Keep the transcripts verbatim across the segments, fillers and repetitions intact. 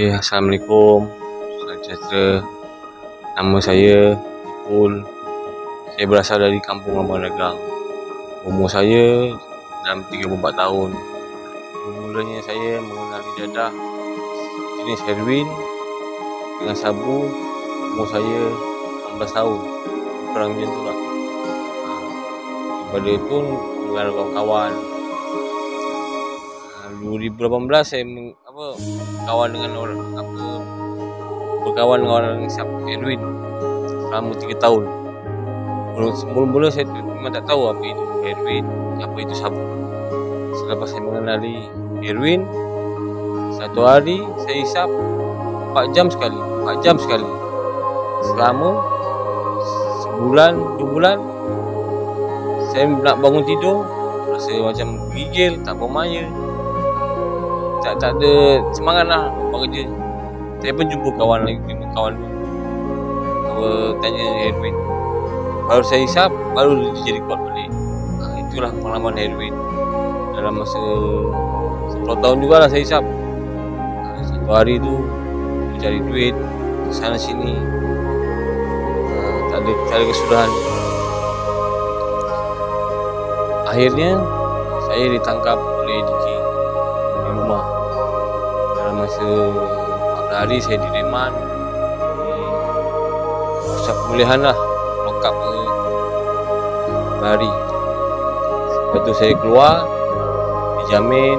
Oke, assalamualaikum. Saya Jastra. Nama saya Ipul. Saya berasal dari Kampung Ramadagang. Umur saya dalam tiga puluh empat tahun. Mulanya saya mengenali dadah jenis heroin dengan sabu. Umur saya enam belas tahun. Kurang macam tu lah. Daripada itu dengan kawan-kawan. dua ribu lapan belas saya meng, apa kawan dengan orang apa berkawan dengan orang siapa Edwin selama tiga tahun. Mula-mula saya tu memang tak tahu apa itu Edwin, apa itu sabu. Selepas saya mengenali Edwin, satu hari saya hisap empat jam sekali, empat jam sekali. Selama sebulan, dua bulan saya nak bangun tidur rasa macam gigil, tak bermaya. Tak, tak ada semangat lah bekerja. Saya pun jumpa kawan lagi, kawan Kawa, tanya heroin. Baru saya hisap, baru dia jadi kuat balik. Nah, itulah pengalaman heroin. Dalam masa sepuluh tahun jugalah saya hisap. Nah, satu hari tu cari duit ke sana sini. Nah, tak ada, tak ada kesudahan. Akhirnya saya ditangkap oleh I D K. Rumah. Dalam masa empat hari saya di reman, di pusat pemulihan lah, lokap ke empat hari. Lepas tu saya keluar, dijamin.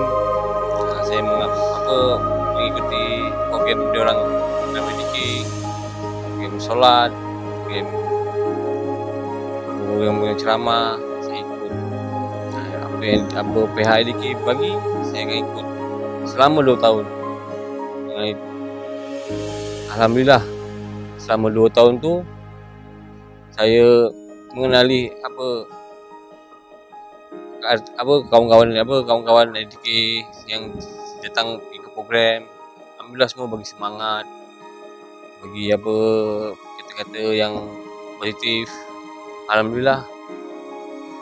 Nah, saya apa, mengikuti program diorang dalam I D K, program solat, program program ceramah. Saya ikut apa, apa P H D K bagi, saya akan ikut selama dua tahun. Dengan itu, alhamdulillah, selama dua tahun tu saya mengenali apa apa kawan-kawan apa kawan-kawan I D K yang datang ke program. Alhamdulillah semua bagi semangat, bagi apa kata-kata yang positif. Alhamdulillah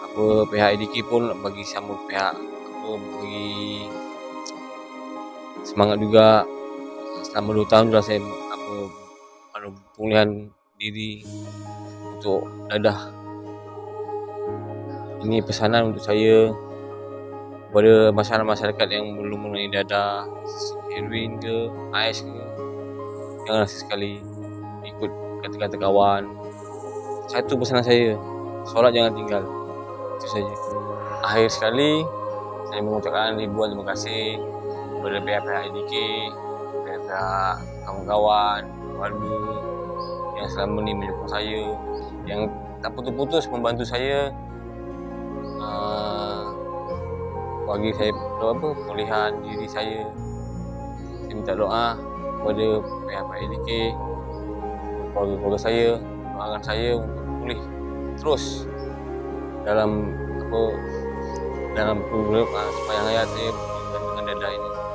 apa pihak I D K pun bagi sama pihak apa bagi semangat juga. Selama dua tahun dah saya apa anu pemulihan diri untuk dadah. Ini pesanan untuk saya kepada masyarakat-masyarakat yang belum mengenai dadah, heroin ke, A S ke. Jangan rasa sekali, ikut kata-kata kawan. Satu pesanan saya, solat jangan tinggal. Itu saja. Akhir sekali saya mengucapkan ribuan terima kasih kepada pihak-pihak I D K, pihak-pihak kawan-kawan, keluarga yang selama ini menyokong saya, yang tak putus-putus membantu saya, uh, bagi saya apa pemulihan diri saya. Saya minta doa kepada pihak-pihak I D K, keluarga-keluarga saya, doakan saya untuk pulih terus dalam apa dalam program uh, sepanjang hayat saya dengan dadah ini.